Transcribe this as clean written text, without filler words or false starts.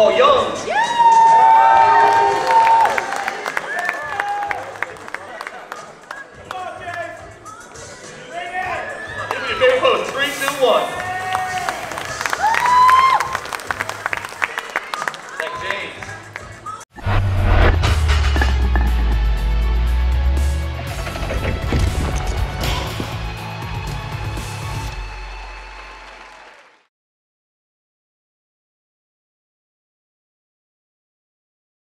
Oh, Young. Yeah. Come on, James. Bring it. Give me a big hug. 3, 2, 1.